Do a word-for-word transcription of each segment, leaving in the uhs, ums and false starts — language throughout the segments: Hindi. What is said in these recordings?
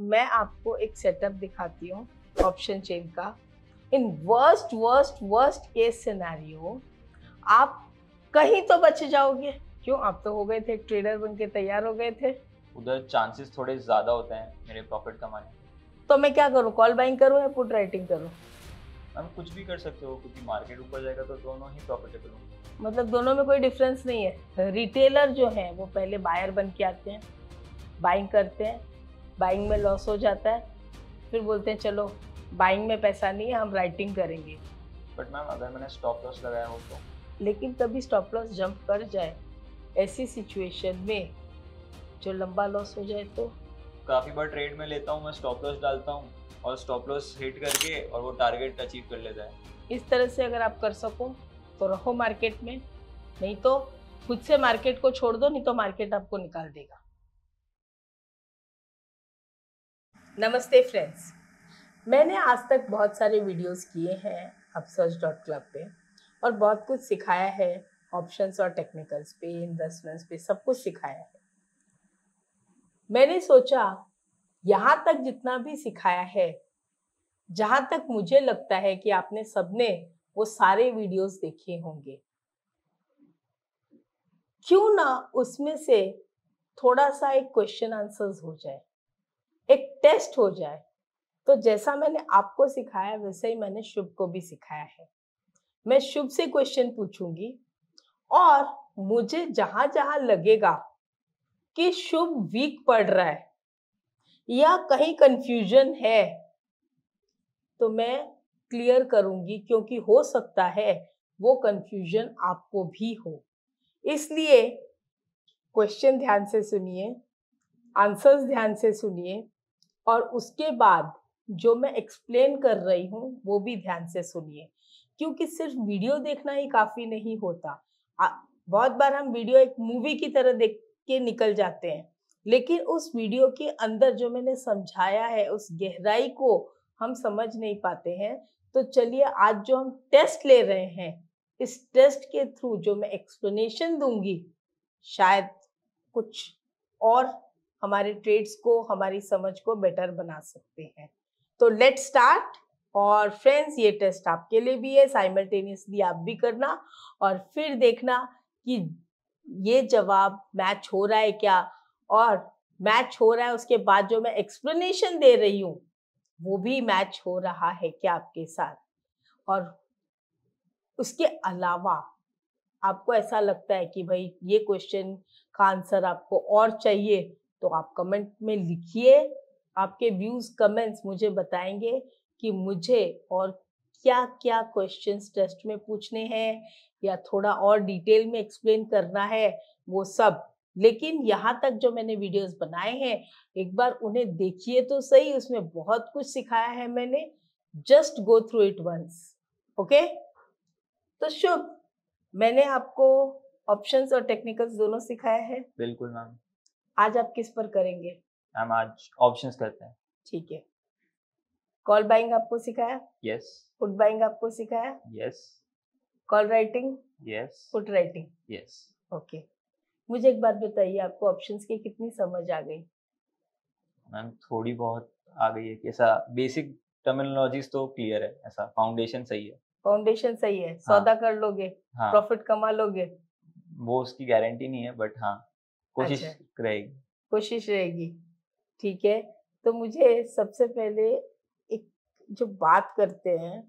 मैं आपको एक सेटअप दिखाती हूँ ऑप्शन चेन का। In worst worst worst case scenario आप कहीं तो बच जाओगे। क्यों, आप तो हो गए थे ट्रेडर बनके, तैयार हो गए थे। उधर चांसेस थोड़े ज्यादा होते हैं मेरे प्रॉफिट कमाने। तो मैं क्या करूँ, कॉल बाइंग करूँ या पुट राइटिंग करूँ? हम कुछ भी कर सकते हो क्योंकि मार्केट ऊपर जाएगा तो दोनों ही प्रॉफिटेबल होंगे। मतलब दोनों में कोई डिफरेंस नहीं है। रिटेलर जो है वो पहले बायर बन के आते हैं, बाइंग करते हैं, बाइंग में लॉस हो जाता है, फिर बोलते हैं चलो बाइंग में पैसा नहीं है हम राइटिंग करेंगे। बट मैम अगर मैंने स्टॉप लॉस लगाया हो तो? लेकिन कभी स्टॉप लॉस जंप कर जाए, ऐसी सिचुएशन में जो लंबा लॉस हो जाए तो? काफ़ी बार ट्रेड में लेता हूँ मैं, स्टॉप लॉस डालता हूँ और स्टॉप लॉस हिट करके और वो टारगेट अचीव कर लेता है। इस तरह से अगर आप कर सको तो रहो मार्केट में, नहीं तो खुद से मार्केट को छोड़ दो, नहीं तो मार्केट आपको निकाल देगा। नमस्ते फ्रेंड्स, मैंने आज तक बहुत सारे वीडियोस किए हैं अपसर्ज डॉट क्लब पे और बहुत कुछ सिखाया है, ऑप्शंस और टेक्निकल्स पे, इन्वेस्टमेंट्स पे, सब कुछ सिखाया है। मैंने सोचा यहाँ तक जितना भी सिखाया है, जहाँ तक मुझे लगता है कि आपने सबने वो सारे वीडियोस देखे होंगे, क्यों ना उसमें से थोड़ा सा एक क्वेश्चन आंसर्स हो जाए, एक टेस्ट हो जाए। तो जैसा मैंने आपको सिखाया वैसे ही मैंने शुभ को भी सिखाया है। मैं शुभ से क्वेश्चन पूछूंगी और मुझे जहां जहां लगेगा कि शुभ वीक पढ़ रहा है या कहीं कंफ्यूजन है तो मैं क्लियर करूंगी, क्योंकि हो सकता है वो कंफ्यूजन आपको भी हो। इसलिए क्वेश्चन ध्यान से सुनिए, आंसर्स ध्यान से सुनिए और उसके बाद जो मैं एक्सप्लेन कर रही हूँ वो भी ध्यान से सुनिए, क्योंकि सिर्फ वीडियो देखना ही काफ़ी नहीं होता। आ, बहुत बार हम वीडियो एक मूवी की तरह देख के निकल जाते हैं, लेकिन उस वीडियो के अंदर जो मैंने समझाया है उस गहराई को हम समझ नहीं पाते हैं। तो चलिए आज जो हम टेस्ट ले रहे हैं, इस टेस्ट के थ्रू जो मैं एक्सप्लेनेशन दूंगी शायद कुछ और हमारे ट्रेड्स को, हमारी समझ को बेटर बना सकते हैं। तो लेट्स स्टार्ट। और फ्रेंड्स ये टेस्ट आपके लिए भी है, साइमल्टेनियसली आप भी करना और फिर देखना कि ये जवाब मैच हो रहा है क्या, और मैच हो रहा है उसके बाद जो मैं एक्सप्लेनेशन दे रही हूँ वो भी मैच हो रहा है क्या आपके साथ। और उसके अलावा आपको ऐसा लगता है कि भाई ये क्वेश्चन का आंसर आपको और चाहिए तो आप कमेंट में लिखिए। आपके व्यूज कमेंट्स मुझे बताएंगे कि मुझे और क्या क्या क्वेश्चंस टेस्ट में पूछने हैं या थोड़ा और डिटेल में एक्सप्लेन करना है वो सब। लेकिन यहाँ तक जो मैंने वीडियोस बनाए हैं एक बार उन्हें देखिए तो सही, उसमें बहुत कुछ सिखाया है मैंने। Just go through it once, okay. तो शुभ, मैंने आपको ऑप्शंस और टेक्निकल्स दोनों सिखाया है। बिल्कुल मैम। आज आप किस पर करेंगे? हम आज ऑप्शंस करते हैं। ठीक है। कॉल बाइंग आपको सिखाया? यस। पुट बाइंग आपको सिखाया? Yes. Call writing? Yes. Put writing? Yes. Okay, मुझे एक बात बताइए, आपको ऑप्शंस की कितनी समझ आ गई? मैम थोड़ी बहुत आ गई है, कैसा बेसिक टर्मिनोलॉजीज तो क्लियर है, ऐसा फाउंडेशन सही है। फाउंडेशन सही है, सौदा हाँ। कर लोगे, हाँ। प्रॉफिट कमा लोगे वो उसकी गारंटी नहीं है, बट हाँ कोशिश अच्छा। रहेगी, कोशिश रहेगी। ठीक है, तो मुझे सबसे पहले एक जो बात करते हैं,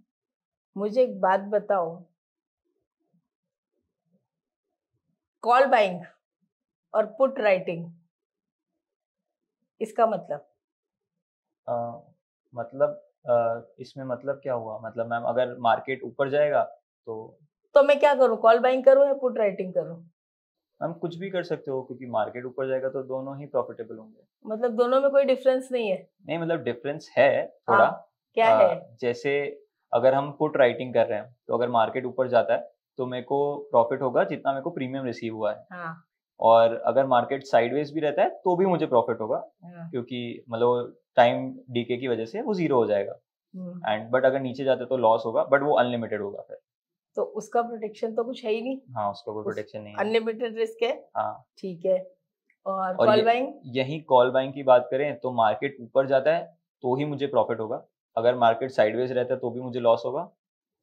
मुझे एक बात बताओ, कॉल बाइंग और पुट राइटिंग इसका मतलब आ, मतलब आ, इसमें मतलब क्या हुआ? मतलब मैम अगर मार्केट ऊपर जाएगा तो तो मैं क्या करूं, कॉल बाइंग करूं या पुट राइटिंग करूं? हम कुछ भी कर सकते हो क्योंकि मार्केट ऊपर जाएगा तो दोनों ही प्रॉफिटेबल होंगे। मतलब दोनों में कोई डिफरेंस नहीं है? नहीं, मतलब डिफरेंस है थोड़ा। आ, क्या आ, है? जैसे अगर हम पुट राइटिंग कर रहे हैं तो अगर मार्केट ऊपर जाता है तो मेरे को प्रॉफिट होगा जितना मेरे को प्रीमियम रिसीव हुआ है, हाँ। और अगर मार्केट साइडवेज भी रहता है तो भी मुझे प्रॉफिट होगा, हाँ। क्योंकि मतलब टाइम डीके की वजह से वो जीरो हो जाएगा। एंड बट अगर नीचे जाते तो लॉस होगा, बट वो अनलिमिटेड होगा फिर, तो उसका प्रोटेक्शन तो कुछ है ही नहीं। हाँ, उसका कोई प्रोटेक्शन नहीं है, अनलिमिटेड रिस्क है। हाँ ठीक है। और, और कॉल बाइंग, यही कॉल बाइंग की बात करें तो मार्केट ऊपर जाता है तो ही मुझे प्रॉफिट होगा, अगर मार्केट साइडवेज रहता है तो भी मुझे लॉस होगा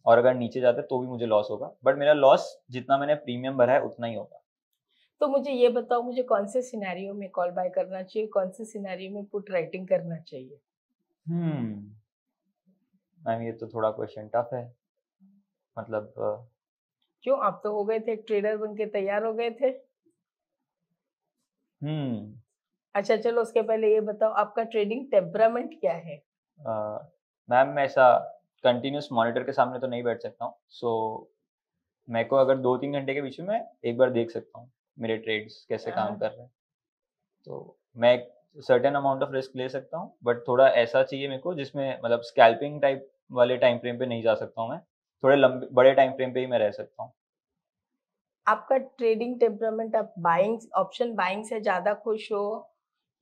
और अगर नीचे जाता है तो भी मुझे लॉस होगा, बट मेरा लॉस जितना मैंने प्रीमियम भरा है उतना ही होगा। तो मुझे ये बताओ मुझे कौन से सिनेरियो में कॉल बाय करना चाहिए, कौन से सिनेरियो में पुट राइटिंग करना चाहिए? हम्म मैम ये तो थोड़ा क्वेश्चन टफ है, मतलब क्यों, आप तो हो गए थे ट्रेडर बनके तैयार हो गए थे। हम्म अच्छा चलो उसके पहले ये बताओ आपका ट्रेडिंग टेम्परामेंट क्या है? मैम मैं ऐसा कंटिन्यूस मॉनिटर के सामने तो नहीं बैठ सकता हूँ, सो so, मैं को अगर दो तीन घंटे के बीच में एक बार देख सकता हूँ मेरे ट्रेड्स कैसे काम कर रहे हैं, तो मैं सर्टेन अमाउंट ऑफ रिस्क ले सकता हूँ, बट थोड़ा ऐसा चाहिए मेरे को जिसमें मतलब स्कैल्पिंग टाइप वाले टाइम फ्रेम पे नहीं जा सकता हूँ, मैं थोड़े लंबे बड़े टाइम फ्रेम पे ही मैं रह सकता हूँ। आपका ट्रेडिंग टेम्परामेंट, आप बाइंग ऑप्शन बाइंग से ज़्यादा खुश हो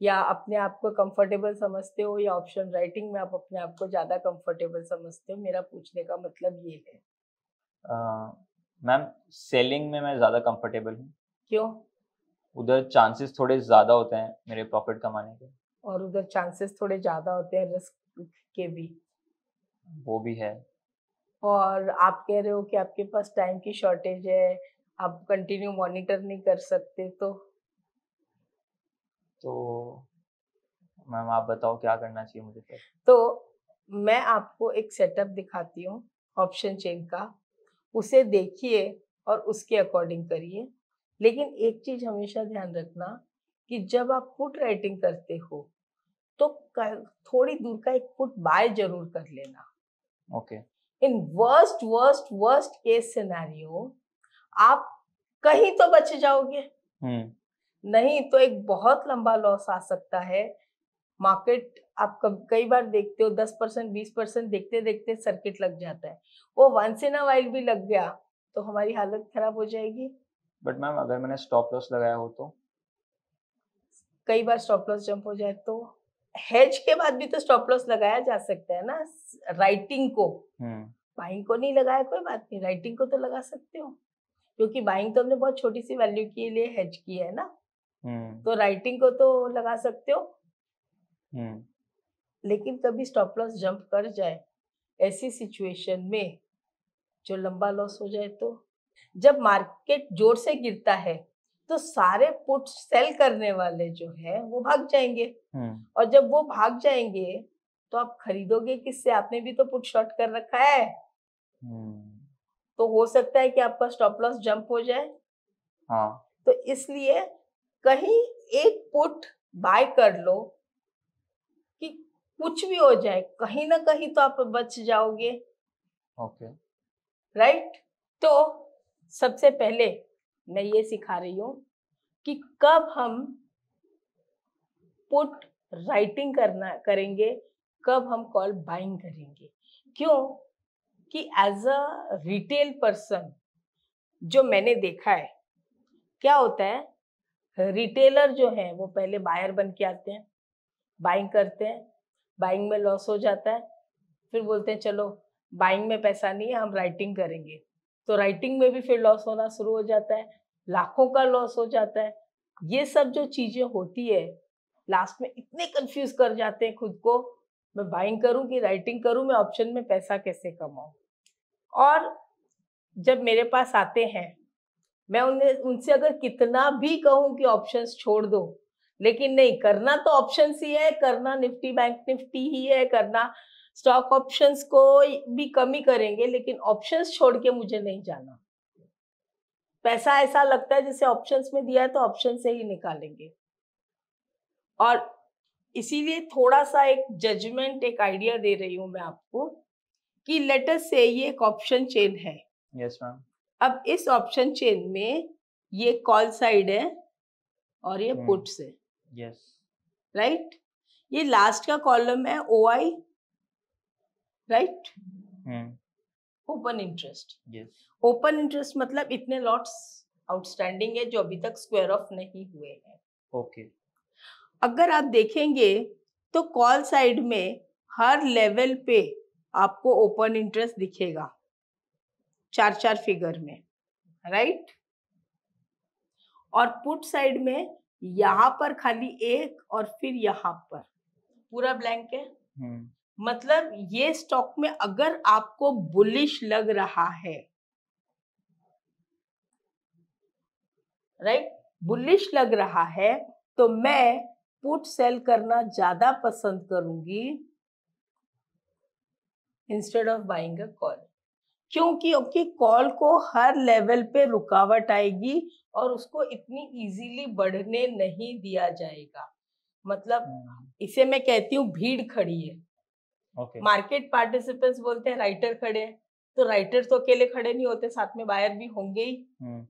या अपने आप को कंफर्टेबल समझते हो या ऑप्शन राइटिंग में आप अपने आप को ज़्यादा कंफर्टेबल समझते हो? मेरा पूछने का मतलब ये है। मैम सेलिंग में मैं ज़्यादा कंफर्टेबल हूँ। क्यों? उधर चांसेस थोड़े ज़्यादा होते हैं मेरे प्रॉफिट कमाने के, और उधर चांसेस थोड़े ज़्यादा होते हैं रिस्क के भी। वो भी है। और आप कह रहे हो कि आपके पास टाइम की शॉर्टेज है, आप कंटिन्यू मॉनिटर नहीं कर सकते, तो तो मैम आप बताओ क्या करना चाहिए मुझे? तो, तो मैं आपको एक सेटअप दिखाती हूँ ऑप्शन चेन का, उसे देखिए और उसके अकॉर्डिंग करिए। लेकिन एक चीज हमेशा ध्यान रखना कि जब आप पुट राइटिंग करते हो तो थोड़ी दूर का एक पुट बाय जरूर कर लेना। Okay. In worst worst worst case scenario आप कहीं तो बच जाओगे। हम्म नहीं तो एक बहुत लंबा लॉस आ सकता है। मार्केट आप कई बार देखते हो दस परसेंट बीस परसेंट देखते देखते सर्किट लग जाता है, वो वंस इन अ वाइल भी लग गया तो हमारी हालत खराब हो जाएगी। बट मैम अगर मैंने स्टॉप लॉस लगाया हो तो? कई बार स्टॉप लॉस जंप हो जाए तो हेज के बाद भी तो स्टॉप लॉस लगाया जा सकता है ना, राइटिंग को। बाइंग को नहीं लगाया कोई बात नहीं, राइटिंग को तो लगा सकते हो, क्योंकि बाइंग तो हमने बहुत छोटी सी वैल्यू के लिए हेज की है ना, तो राइटिंग को तो लगा सकते हो। लेकिन कभी स्टॉप लॉस जंप कर जाए ऐसी सिचुएशन में जो लंबा लॉस हो जाए, तो जब मार्केट जोर से गिरता है तो सारे पुट सेल करने वाले जो है वो भाग जाएंगे, और जब वो भाग जाएंगे तो आप खरीदोगे किससे? आपने भी तो पुट शॉर्ट कर रखा है, तो हो सकता है कि आपका स्टॉप लॉस जंप हो जाए। हाँ। तो इसलिए कहीं एक पुट बाय कर लो कि कुछ भी हो जाए कहीं ना कहीं तो आप बच जाओगे। Okay right. तो सबसे पहले मैं ये सिखा रही हूँ कि कब हम पुट राइटिंग करना करेंगे, कब हम कॉल बाइंग करेंगे। क्यों कि एज अ रिटेल पर्सन जो मैंने देखा है क्या होता है, रिटेलर जो है वो पहले बायर बन के आते हैं, बाइंग करते हैं, बाइंग में लॉस हो जाता है, फिर बोलते हैं चलो बाइंग में पैसा नहीं है हम राइटिंग करेंगे, तो राइटिंग में भी फिर लॉस होना शुरू हो जाता है, लाखों का लॉस हो जाता है। ये सब जो चीज़ें होती है लास्ट में इतने कंफ्यूज कर जाते हैं खुद को, मैं बाइंग करूँ कि राइटिंग करूँ, मैं ऑप्शन में पैसा कैसे कमाऊँ। और जब मेरे पास आते हैं मैं उन्हें उनसे अगर कितना भी कहूं कि ऑप्शंस छोड़ दो, लेकिन नहीं, करना तो ऑप्शंस ही है, करना निफ्टी बैंक निफ्टी ही है, करना स्टॉक ऑप्शंस को भी कमी करेंगे, लेकिन ऑप्शंस छोड़ के मुझे नहीं जाना। पैसा ऐसा लगता है जैसे ऑप्शंस में दिया है तो ऑप्शन से ही निकालेंगे। और इसीलिए थोड़ा सा एक जजमेंट, एक आइडिया दे रही हूं मैं आपको कि लेट अस से ये एक ऑप्शन चेन है। Yes ma'am. अब इस ऑप्शन चेन में ये कॉल साइड है और ये पुट्स है। Yes right. ये लास्ट का कॉलम है O I, right, open interest. Yes open interest मतलब इतने लॉट्स आउटस्टैंडिंग है जो अभी तक स्क्वायर ऑफ नहीं हुए हैं। Okay okay. अगर आप देखेंगे तो कॉल साइड में हर लेवल पे आपको ओपन इंटरेस्ट दिखेगा चार चार फिगर में, राइट right? और पुट साइड में यहाँ पर खाली एक और फिर यहाँ पर पूरा ब्लैंक है। मतलब ये स्टॉक में अगर आपको बुलिश लग रहा है, राइट, बुलिश लग रहा है तो मैं पुट सेल करना ज्यादा पसंद करूंगी instead of buying a call, क्योंकि ओके कॉल को हर लेवल पे रुकावट आएगी और उसको इतनी इजीली बढ़ने नहीं दिया जाएगा। मतलब इसे मैं कहती हूँ भीड़ खड़ी है। okay. मार्केट पार्टिसिपेंट्स बोलते हैं राइटर खड़े हैं, तो राइटर तो अकेले खड़े नहीं होते, साथ में बायर भी होंगे ही। hmm.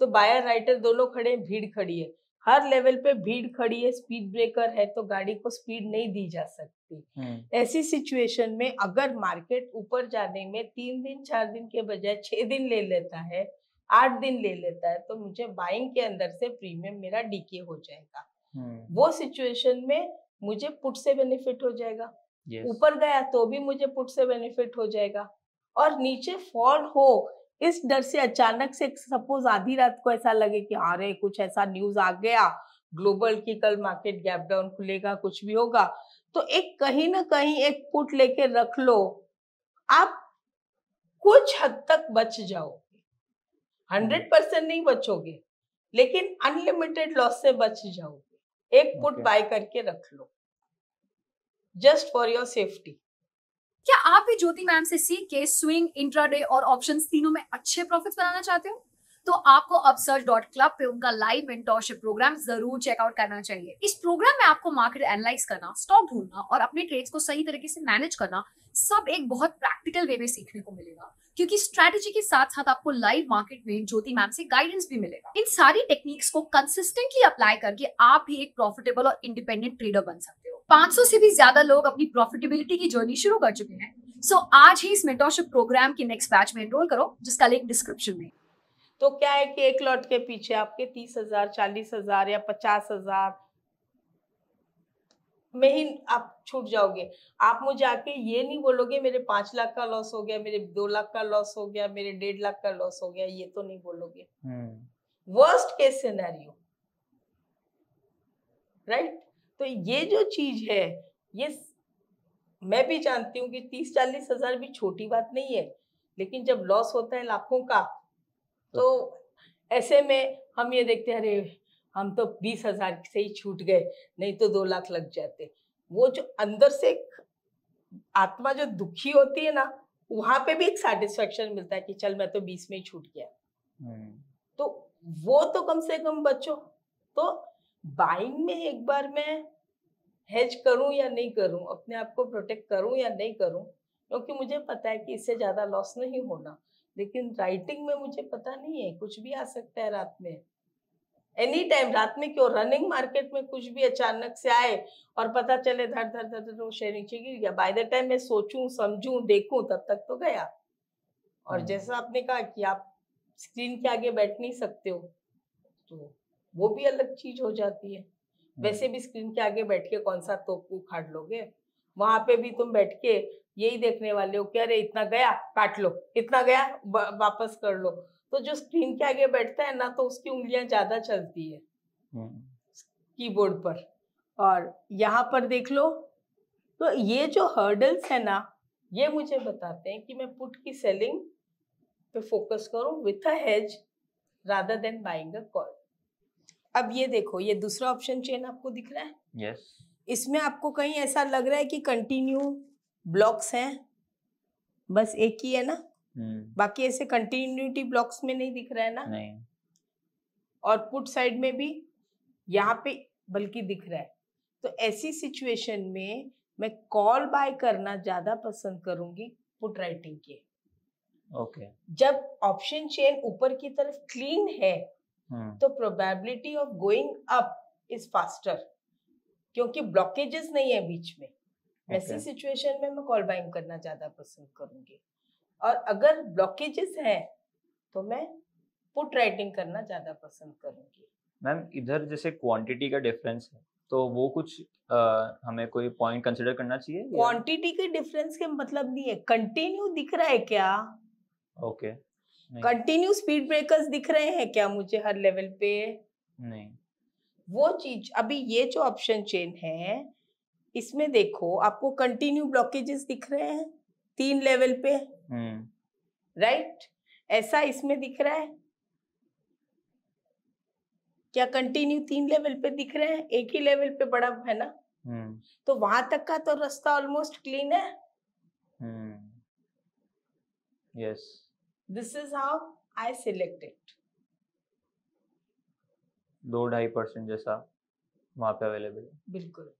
तो बायर राइटर दोनों खड़े हैं, भीड़ खड़ी है, हर लेवल पे भीड़ खड़ी है। स्पीड ब्रेकर है तो गाड़ी को स्पीड नहीं दी जा सकती। hmm. ऐसी सिचुएशन में अगर मार्केट ऊपर जाने में तीन दिन चार दिन के बजाय छह दिन ले लेता है, आठ दिन ले लेता है, तो मुझे बाइंग के अंदर से प्रीमियम मेरा डीके हो जाएगा। Hmm. वो सिचुएशन में मुझे पुट से बेनिफिट हो जाएगा। ऊपर yes. गया तो भी मुझे पुट से बेनिफिट हो जाएगा, और नीचे फॉल हो इस डर से अचानक से सपोज आधी रात को ऐसा लगे कि अरे कुछ ऐसा न्यूज आ गया ग्लोबल की कल मार्केट गैप डाउन खुलेगा, कुछ भी होगा, तो एक कहीं ना कहीं एक पुट लेके रख लो, आप कुछ हद तक बच जाओगे। हंड्रेड परसेंट नहीं बचोगे लेकिन अनलिमिटेड लॉस से बच जाओगे। एक पुट okay. बाय करके रख लो जस्ट फॉर योर सेफ्टी। क्या आप भी ज्योति मैम से सीख के स्विंग, इंट्राडे और ऑप्शंस तीनों में अच्छे प्रॉफिट्स बनाना चाहते हो? तो आपको अपसर्ज डॉट क्लब पे उनका लाइव मेंटरशिप प्रोग्राम जरूर चेकआउट करना चाहिए। इस प्रोग्राम में आपको मार्केट एनालाइज करना, स्टॉक ढूंढना और अपने ट्रेड्स को सही तरीके से मैनेज करना सब एक बहुत प्रैक्टिकल वे में सीखने को मिलेगा, क्योंकि स्ट्रैटेजी के साथ साथ आपको लाइव मार्केट में ज्योति मैम से गाइडेंस भी मिलेगा। इन सारी टेक्निक्स को कंसिस्टेंटली अप्लाई करके आप भी एक प्रॉफिटेबल और इंडिपेंडेंट ट्रेडर बन सकते हो। पाँच सौ से भी ज्यादा लोग अपनी प्रॉफिटेबिलिटी की जर्नी शुरू कर चुके हैं। सो आज ही इस मेंटरशिप प्रोग्राम के नेक्स्ट बैच में एनरोल करो जिसका लिंक डिस्क्रिप्शन में। तो क्या है कि एक लॉट के पीछे आपके तीस हजार चालीस हजार या पचास हजार में ही आप छूट जाओगे। आप मुझे आके ये नहीं बोलोगे मेरे पांच लाख का लॉस हो गया, मेरे दो लाख का लॉस हो गया, मेरे डेढ़ लाख का लॉस हो गया, ये तो नहीं बोलोगे। Worst case scenario, right. तो ये जो चीज है, ये मैं भी जानती हूँ कि तीस चालीस हजार भी छोटी बात नहीं है, लेकिन जब लॉस होता है लाखों का तो ऐसे में हम ये देखते हैं अरे हम तो बीस हजार से ही छूट गए, नहीं तो दो लाख लग जाते। वो जो अंदर से आत्मा जो दुखी होती है ना, वहां पे भी एक सेटिस्फेक्शन मिलता है कि चल मैं तो बीस में ही छूट गया। hmm. तो वो तो कम से कम बचो। तो बाइंग में एक बार मैं हेज करूं या नहीं करूं, अपने आप को प्रोटेक्ट करूं या नहीं करूं, क्योंकि मुझे पता है कि इससे ज्यादा लॉस नहीं होना। लेकिन राइटिंग में मुझे पता नहीं है, कुछ भी आ सकता है रात में, एनी टाइम। रात में क्यों, रनिंग मार्केट में कुछ भी अचानक से आए और पता चले धर धर धर धर वो शेयर नीचे गिर गया। बाय द टाइम मैं सोचूं समझूं देखूं तब तक तो गया। और जैसा आपने कहा कि आप स्क्रीन के आगे बैठ नहीं सकते हो, तो वो भी अलग चीज हो जाती है। वैसे भी स्क्रीन के आगे बैठ के कौन सा तोप उखाड़ लोगे, वहां पे भी तुम बैठ के यही देखने वाले हो कि अरे इतना गया काट लो, इतना गया वापस कर लो। तो जो स्क्रीन के आगे बैठता है ना, तो उसकी उंगलियां ज्यादा चलती है कीबोर्ड पर। और यहाँ पर देख लो, तो ये जो हर्डल्स है ना, ये मुझे बताते हैं कि मैं पुट की सेलिंग पे फोकस करूं with a hedge rather than buying a call. अब ये देखो, ये दूसरा ऑप्शन चेन आपको दिख रहा है। yes. इसमें आपको कहीं ऐसा लग रहा है कि कंटिन्यू ब्लॉक्स हैं, बस एक ही है ना। hmm. बाकी ऐसे कंटिन्यूटी ब्लॉक्स में नहीं दिख रहा है ना। नहीं। और पुट साइड में भी यहाँ पे बल्कि दिख रहा है। तो ऐसी सिचुएशन में मैं कॉल बाय करना ज्यादा पसंद करूंगी पुट राइटिंग के। Okay okay. जब ऑप्शन चेन ऊपर की तरफ क्लीन है hmm. तो probability of going up is faster, क्योंकि ब्लॉकेजेस नहीं है बीच में। Okay. ऐसी सिचुएशन में मैं कॉल बाइंग करना ज्यादा पसंद करूंगी, और अगर ब्लॉकेजेस हैं तो मैं पुट राइटिंग करना ज्यादा पसंद करूंगी। मैम इधर जैसे क्वांटिटी का डिफरेंस है, तो वो कुछ आ, हमें कोई पॉइंट कंसीडर करना चाहिए? क्वांटिटी के डिफरेंस के मतलब नहीं है। कंटिन्यू दिख रहा है क्या? Okay okay. Continue speed breakers दिख रहे हैं क्या मुझे हर लेवल पे? नहीं। वो चीज अभी ये जो ऑप्शन चेन है इसमें देखो आपको कंटिन्यू ब्लॉकेजेस दिख रहे हैं तीन लेवल पे, राइट? ऐसा इसमें दिख रहा है क्या? कंटिन्यू तीन लेवल पे दिख रहे हैं, एक ही लेवल पे बड़ा है ना, तो वहां तक का तो रास्ता ऑलमोस्ट क्लीन है। Yes, this is how I selected. दो ढाई परसेंट जैसा वहां पे अवेलेबल है, बिल्कुल।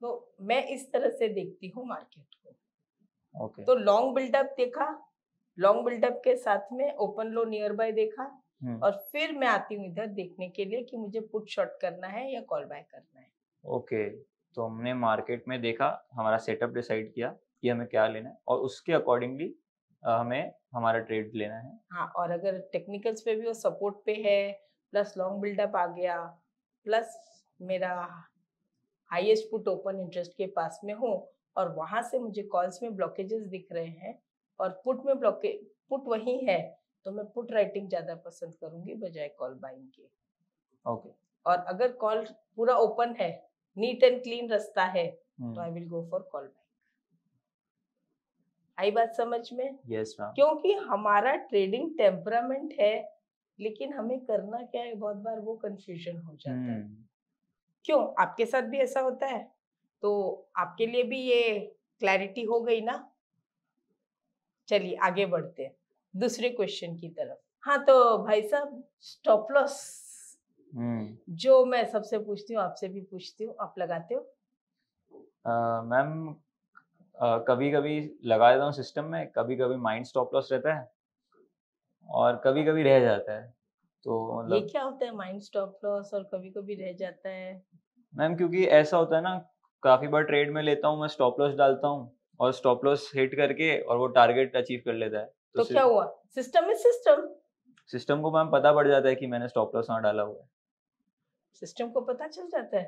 तो मैं इस तरह से देखती हूँ मार्केट को। ओके, तो लॉन्ग बिल्डअप देखा, लॉन्ग बिल्डअप के साथ में ओपन लो नियर बाय देखा, और फिर मैं आती हूँ इधर देखने के लिए कि मुझे पुट शॉर्ट करना है या कॉल बाय करना है। ओके, तो हमने मार्केट में देखा, हमारा सेटअप डिसाइड किया कि हमें क्या लेना है और उसके अकॉर्डिंगली हमें हमारा ट्रेड लेना है। हाँ, और अगर टेक्निकल्स पे भी वो सपोर्ट पे है, प्लस लॉन्ग बिल्डअप आ गया, प्लस मेरा हाईएस्ट पुट ओपन इंटरेस्ट के पास में हो और वहां से मुझे कॉल्स में ब्लॉकेजेस दिख रहे हैं और पुट में ब्लॉके पुट वही है, तो मैं पुट राइटिंग ज्यादा पसंद करूंगी बजाय कॉल बाइंग के। ओके, और अगर कॉल पूरा ओपन है, नीट एंड क्लीन रास्ता है, तो I will go for call buying. आई बात समझ में? Yes ma'am. क्योंकि हमारा ट्रेडिंग टेम्परामेंट है, लेकिन हमें करना क्या है बहुत बार वो कंफ्यूजन हो जाता है। क्यों? आपके साथ भी ऐसा होता है, तो आपके लिए भी ये क्लैरिटी हो गई ना। चलिए आगे बढ़ते हैं दूसरे क्वेश्चन की तरफ। हाँ, तो भाई साहब स्टॉप लॉस जो मैं सबसे पूछती हूँ, आपसे भी पूछती हूँ, आप लगाते हो? मैम uh, कभी कभी लगा देता हूँ सिस्टम में, कभी कभी माइंड स्टॉप लॉस रहता है और कभी कभी रह जाता है। तो मतलब ये क्या होता है माइंड स्टॉप लॉस और कभी कभी रह जाता है? मैम क्योंकि ऐसा होता है ना, काफी बार ट्रेड में लेता हूँ मैं, स्टॉप लॉस डालता हूँ और स्टॉप लॉस हिट करके और वो टारगेट अचीव कर लेता है। तो, तो क्या हुआ? System is system. सिस्टम को मैम पता पड़ जाता है कि मैंने स्टॉप लॉस वहाँ डाला हुआ है। सिस्टम को पता चल जाता है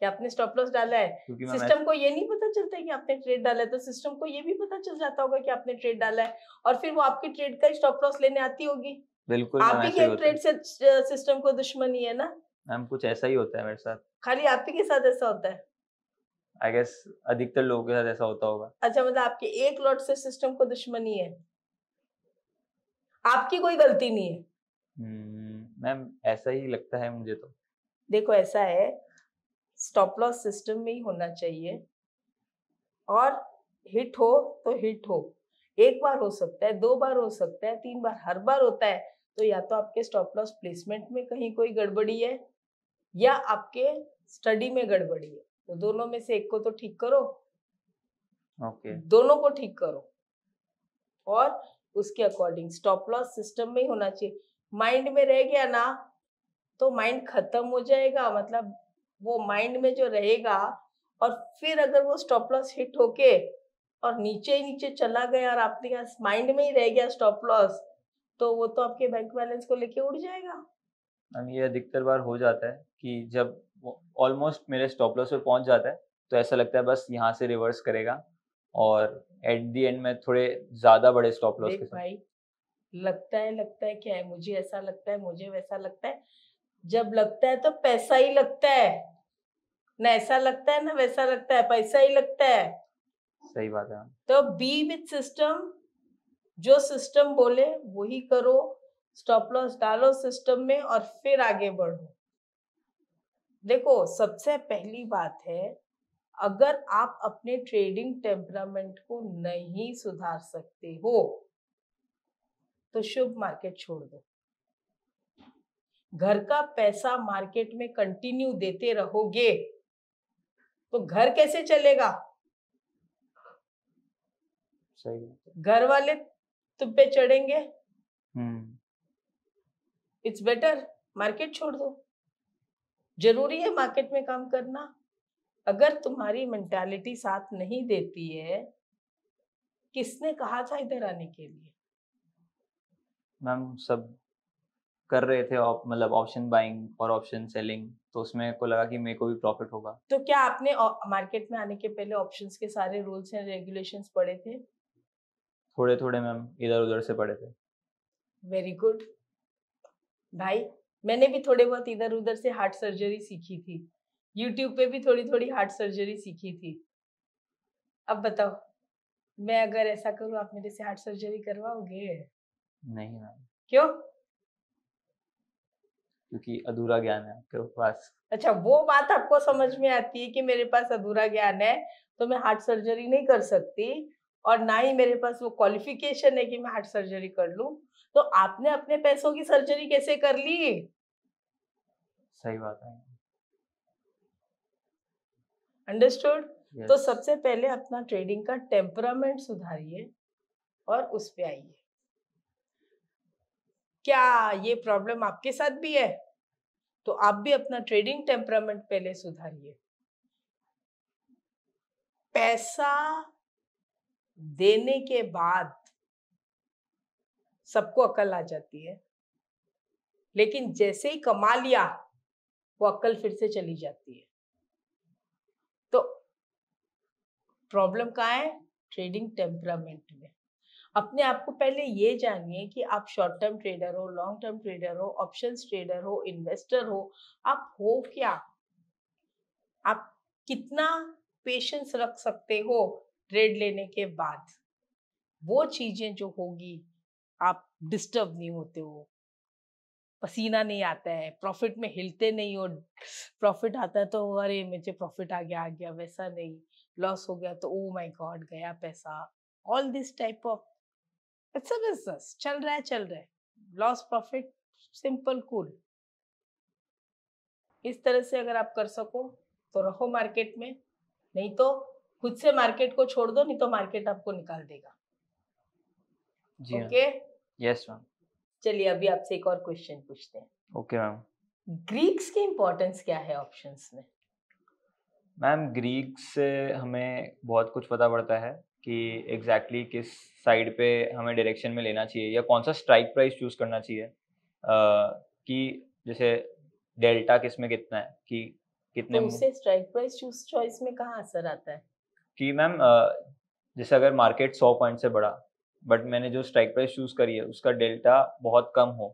कि आपने स्टॉप लॉस डाला है। सिस्टम को ये नहीं पता चलता है कि आपने ट्रेड डाला है, तो सिस्टम को ये भी पता चल जाता होगा कि आपने ट्रेड डाला है और फिर वो आपकी ट्रेड का स्टॉप लॉस लेने आती होगी। बिल्कुल, आप ही के ट्रेड से सिस्टम को दुश्मनी है ना मैम? कुछ ऐसा ही होता है मेरे साथ। खाली आप ही के साथ ऐसा होता है? आई गेस अधिकतर लोगों के साथ ऐसा होता होगा। अच्छा, मतलब आपके एक लॉट से सिस्टम को दुश्मनी है, आपकी कोई गलती नहीं है। मैम ऐसा ही लगता है मुझे। तो देखो ऐसा है, स्टॉप लॉस सिस्टम में ही होना चाहिए और हिट हो तो हिट हो। एक बार हो सकता है, दो बार हो सकता है, तीन बार, हर बार होता है। तो या तो आपके स्टॉप लॉस प्लेसमेंट में कहीं कोई गड़बड़ी है या आपके स्टडी में गड़बड़ी है। तो दोनों में से एक को तो ठीक करो। ओके, दोनों को ठीक करो और उसके अकॉर्डिंग स्टॉप लॉस सिस्टम में ही होना चाहिए। माइंड में रह गया ना तो माइंड खत्म हो जाएगा, मतलब वो माइंड में जो रहेगा। और फिर अगर वो स्टॉप लॉस हिट होके और नीचे ही नीचे चला गया और आपके पास माइंड में ही रह गया स्टॉप लॉस, तो वो तो आपके बैंक बैलेंस को लेके उड़ जाएगा। ये अधिकतर बार हो जाता है कि जब ऑलमोस्ट मेरे स्टॉप लॉस पे पहुंच जाता है तो ऐसा लगता है बस यहाँ से रिवर्स करेगा और एट दी एंड में थोड़े ज्यादा बड़े स्टॉप लॉस के साथ। भाई लगता है, लगता है क्या है, मुझे ऐसा लगता है, मुझे वैसा लगता है। जब लगता है तो पैसा ही लगता है ना, ऐसा लगता है ना वैसा लगता है, पैसा ही लगता है। सही बात है। तो बी विद सिस्टम, जो सिस्टम बोले वही करो, स्टॉप लॉस डालो सिस्टम में और फिर आगे बढ़ो। देखो सबसे पहली बात है, अगर आप अपने ट्रेडिंग टेम्परामेंट को नहीं सुधार सकते हो तो शुभ मार्केट छोड़ दो। घर का पैसा मार्केट में कंटिन्यू देते रहोगे तो घर कैसे चलेगा? घर वाले तुम पे चढ़ेंगे। इट्स बेटर मार्केट छोड़ दो। जरूरी है मार्केट में काम करना, अगर तुम्हारी मेंटालिटी साथ नहीं देती है। किसने कहा था इधर आने के लिए? मैम सब कर रहे थे, मतलब ऑप्शन बाइंग और ऑप्शन सेलिंग, तो उसमें को लगा कि मेरे को भी प्रॉफिट होगा। तो क्या आपने मार्केट में आने के पहले ऑप्शंस के सारे रूल्स एंड रेगुलेशंस पढ़े थे? थोड़े थोड़े मैम, इधर उधर से पढ़े थे। वेरी गुड भाई, मैंने भी थोड़े बहुत इधर उधर से हार्ट सर्जरी सीखी थी, यूट्यूब पे भी थोड़ी थोड़ी हार्ट सर्जरी सीखी थी। अब बताओ मैं अगर ऐसा करूँ आप मेरे से हार्ट सर्जरी करवाओगे? नहीं मैम। क्यों? क्योंकि अधूरा ज्ञान है आपके पास। अच्छा, वो बात आपको समझ में आती है कि मेरे पास अधूरा ज्ञान है तो मैं हार्ट सर्जरी नहीं कर सकती और ना ही मेरे पास वो क्वालिफिकेशन है कि मैं हार्ट सर्जरी कर लूं। तो आपने अपने पैसों की सर्जरी कैसे कर ली? सही बात है। अंडरस्टूड? yes. तो सबसे पहले अपना ट्रेडिंग का टेम्परामेंट सुधारिए और उस पे आइए। क्या ये प्रॉब्लम आपके साथ भी है? तो आप भी अपना ट्रेडिंग टेम्परामेंट पहले सुधारिए। पैसा देने के बाद सबको अकल आ जाती है, लेकिन जैसे ही कमा लिया वो अकल फिर से चली जाती है। तो प्रॉब्लम कहाँ है? ट्रेडिंग टेम्परामेंट में। अपने आप को पहले ये जानिए कि आप शॉर्ट टर्म ट्रेडर हो, लॉन्ग टर्म ट्रेडर हो, ऑप्शंस ट्रेडर हो, इन्वेस्टर हो, आप हो क्या? आप कितना पेशेंस रख सकते हो ट्रेड लेने के बाद? वो चीजें जो होगी आप डिस्टर्ब नहीं होते हो, पसीना नहीं आता है, प्रॉफिट में हिलते नहीं हो। प्रॉफिट आता है तो अरे मुझे प्रॉफिट आ गया आ गया, वैसा नहीं। लॉस हो गया तो ओ माय गॉड गया पैसा। All this type of it's a business, चल रहा है चल रहा है, लॉस प्रॉफिट सिंपल कूल। इस तरह से अगर आप कर सको तो रहो मार्केट में, नहीं तो खुद से मार्केट को छोड़ दो, नहीं तो मार्केट आपको निकाल देगा। ओके? Yes ma'am. चलिए अभी आपसे एक और क्वेश्चन पूछते हैं। Okay ma'am. ग्रीक्स की इम्पोर्टेंस क्या है ऑप्शंस में? मैम ग्रीक्स से हमें बहुत कुछ पता पड़ता है कि एग्जैक्टली किस साइड पे हमें डायरेक्शन में लेना चाहिए या कौन सा स्ट्राइक प्राइस चूज करना चाहिए, कि जैसे डेल्टा किस में कितना है, कि कितने तो उससे स्ट्राइक प्राइस चूज चॉइस में कहाँ असर आता है? कि मैम जैसे अगर मार्केट सौ पॉइंट से बढ़ा बट मैंने जो स्ट्राइक प्राइस चूज करी है उसका डेल्टा बहुत कम हो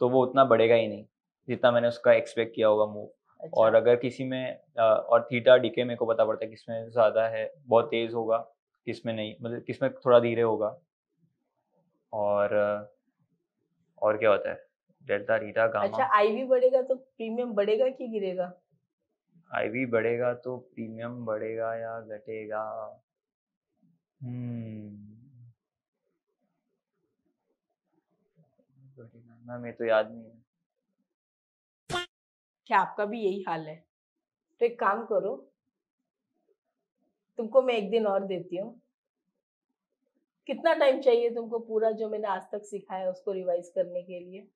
तो वो उतना बढ़ेगा ही नहीं जितना मैंने उसका एक्सपेक्ट किया होगा मूव। अच्छा। और अगर किसी में और थीटा डीके मेरे को पता पड़ता है किसमें ज्यादा है, बहुत तेज होगा, किसमें नहीं, मतलब किसमें थोड़ा धीरे होगा। और और क्या होता है डेल्टा थीटा गामा। अच्छा, आईवी बढ़ेगा तो प्रीमियम बढ़ेगा कि गिरेगा? आईवी बढ़ेगा तो प्रीमियम बढ़ेगा या घटेगा? हम्म ना मैं तो याद नहीं है। क्या आपका भी यही हाल है? तो एक काम करो, तुमको मैं एक दिन और देती हूँ। कितना टाइम चाहिए तुमको पूरा जो मैंने आज तक सिखाया उसको रिवाइज करने के लिए?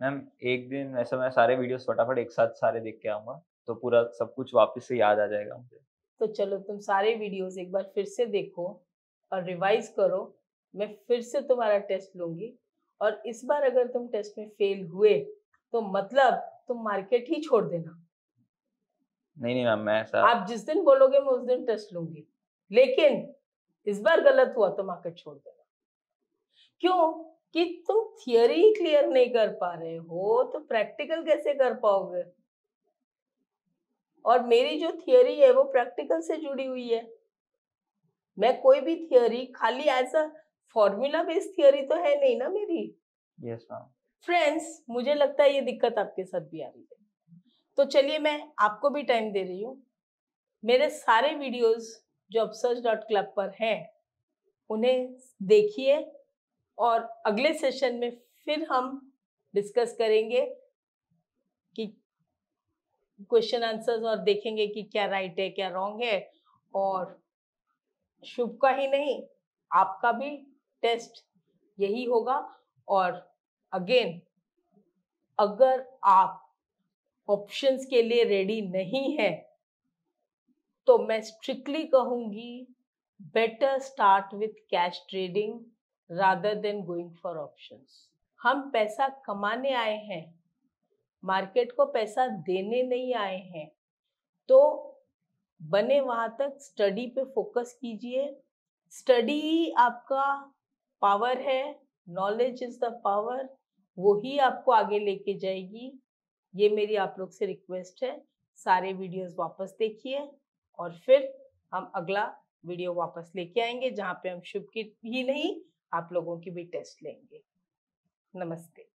मैम एक दिन ऐसा मैं सारे वीडियोस फटाफट एक साथ सारे देख के आऊंगा तो पूरा सब कुछ वापस से याद आ जाएगा मुझे। तो चलो तुम सारे वीडियोस एक बार फिर से देखो और रिवाइज करो। मैं फिर से तुम्हारा टेस्ट लूंगी और इस बार अगर तुम टेस्ट में फेल हुए तो मतलब तुम मार्केट ही छोड़ देना। नहीं नहीं मैम, मैं ऐसा आप जिस दिन बोलोगे मैं उस दिन टेस्ट लूंगी, लेकिन इस बार गलत हुआ तो मार्केट छोड़ देना। क्यों? कि तुम थियरी क्लियर नहीं कर पा रहे हो तो प्रैक्टिकल कैसे कर पाओगे? और मेरी जो थियरी है वो प्रैक्टिकल से जुड़ी हुई है। मैं कोई भी थियरी खाली ऐसा फॉर्मूला बेस्ड थियरी तो है नहीं ना मेरी। Yes ma'am. फ्रेंड्स, मुझे लगता है ये दिक्कत आपके साथ भी आ रही है। तो चलिए मैं आपको भी टाइम दे रही हूँ। मेरे सारे वीडियोस जो ऑप्सर्ज डॉट क्लब पर हैं उन्हें देखिए और अगले सेशन में फिर हम डिस्कस करेंगे कि क्वेश्चन आंसर्स और देखेंगे कि क्या राइट है क्या रॉन्ग है। और शुभ का ही नहीं आपका भी टेस्ट यही होगा। और अगेन अगर आप ऑप्शंस के लिए रेडी नहीं है तो मैं स्ट्रिक्टली कहूंगी better start with cash trading rather than going for options. हम पैसा कमाने आए हैं, मार्केट को पैसा देने नहीं आए हैं। तो बने वहां तक स्टडी पे फोकस कीजिए। स्टडी आपका पावर है, नॉलेज इज द पावर। वही आपको आगे लेके जाएगी। ये मेरी आप लोग से रिक्वेस्ट है, सारे वीडियोस वापस देखिए और फिर हम अगला वीडियो वापस लेके आएंगे जहाँ पे हम शुभ की ही नहीं आप लोगों की भी टेस्ट लेंगे। नमस्ते।